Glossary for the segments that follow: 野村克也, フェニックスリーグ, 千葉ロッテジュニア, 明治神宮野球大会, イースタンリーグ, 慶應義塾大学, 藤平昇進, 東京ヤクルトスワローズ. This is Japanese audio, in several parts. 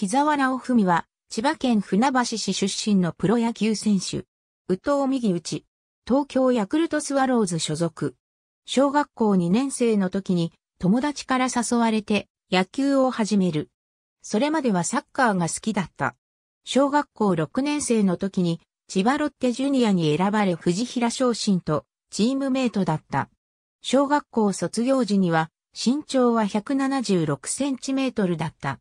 木澤直文は、千葉県船橋市出身のプロ野球選手。右投右打ち。東京ヤクルトスワローズ所属。小学校2年生の時に、友達から誘われて、野球を始める。それまではサッカーが好きだった。小学校6年生の時に、千葉ロッテジュニアに選ばれ藤平昇進とチームメイトだった。小学校卒業時には身長は176センチメートルだった。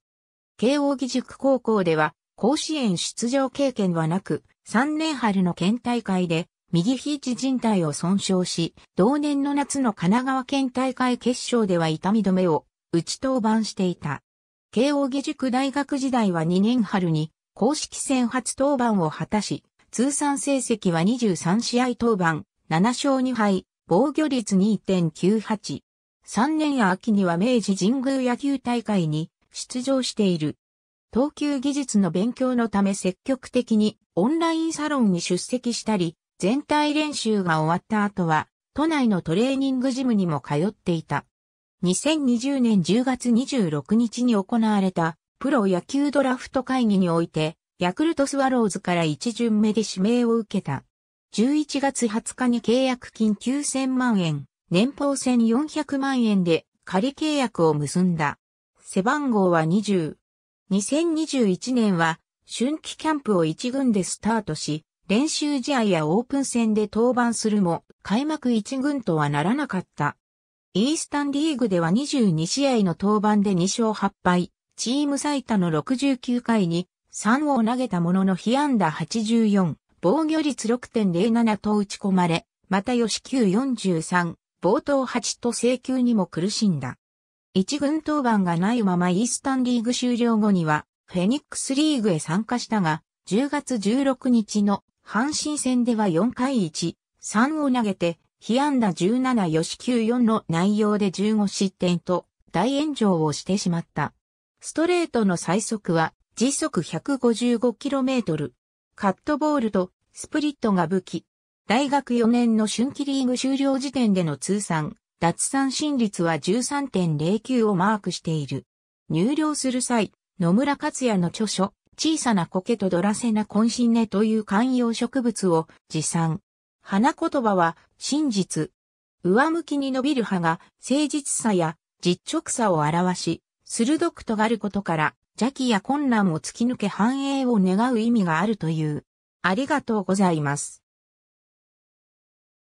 慶應義塾高校では甲子園出場経験はなく、3年春の県大会で右肘靭帯を損傷し、同年の夏の神奈川県大会決勝では痛み止めを打ち登板していた。慶應義塾大学時代は2年春に公式戦初登板を果たし、通算成績は23試合登板、7勝2敗、防御率 2.98。3年秋には明治神宮野球大会に出場している。投球技術の勉強のため積極的にオンラインサロンに出席したり、全体練習が終わった後は、都内のトレーニングジムにも通っていた。2020年10月26日に行われたプロ野球ドラフト会議において、ヤクルトスワローズから1巡目で指名を受けた。11月20日に契約金9000万円、年俸1400万円で仮契約を結んだ。背番号は20。2021年は春季キャンプを1軍でスタートし、練習試合やオープン戦で登板するも、開幕1軍とはならなかった。イースタンリーグでは22試合の登板で2勝8敗、チーム最多の69回に、3を投げたものの被安打84、防御率 6.07 と打ち込まれ、また吉球43、暴投8と制球にも苦しんだ。一軍登板がないままイースタンリーグ終了後には、フェニックスリーグへ参加したが、10月16日の阪神戦では4回1、3を投げて、被安打17吉球4の内容で15失点と大炎上をしてしまった。ストレートの最速は、時速 155km、カットボールとスプリットが武器。大学4年の春季リーグ終了時点での通算、奪三振率は 13.09 をマークしている。入寮する際、野村克也の著書、小さな苔とドラセナコンシンネという観葉植物を持参。花言葉は、真実。上向きに伸びる葉が誠実さや実直さを表し、鋭く尖ることから、邪気や困難を突き抜け繁栄を願う意味があるという。ありがとうございます。